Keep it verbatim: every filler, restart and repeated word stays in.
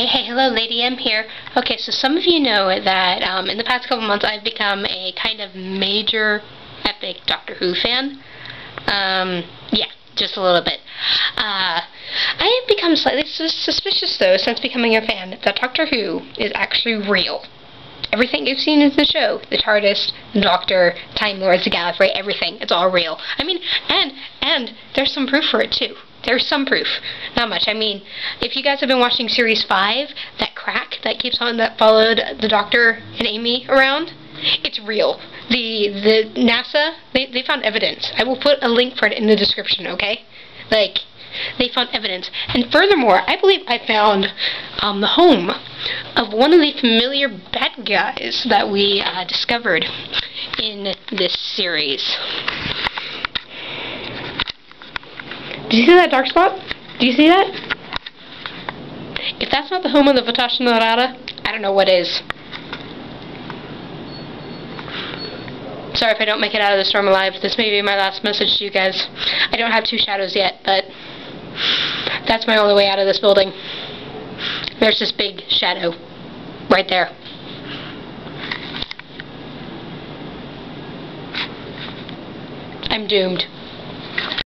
Hey, hey, hello, Lady M here. Okay, so some of you know that um, in the past couple months I've become a kind of major, epic Doctor Who fan. Um, yeah, just a little bit. Uh, I have become slightly sus suspicious, though, since becoming a fan, that Doctor Who is actually real. Everything you've seen in the show, the TARDIS, the Doctor, Time Lords, the Gallifrey, everything, it's all real. I mean, and, and there's some proof for it, too. There's some proof. Not much. I mean, if you guys have been watching Series five, that crack that keeps on, that followed the Doctor and Amy around, it's real. The the NASA, they, they found evidence. I will put a link for it in the description, okay? Like, they found evidence. And furthermore, I believe I found um, the home of one of the familiar bad guys that we uh, discovered in this series. Do you see that dark spot? Do you see that? If that's not the home of the Vashta Nerada, I don't know what is. Sorry if I don't make it out of the storm alive. This may be my last message to you guys. I don't have two shadows yet, but that's my only way out of this building. There's this big shadow right there. I'm doomed.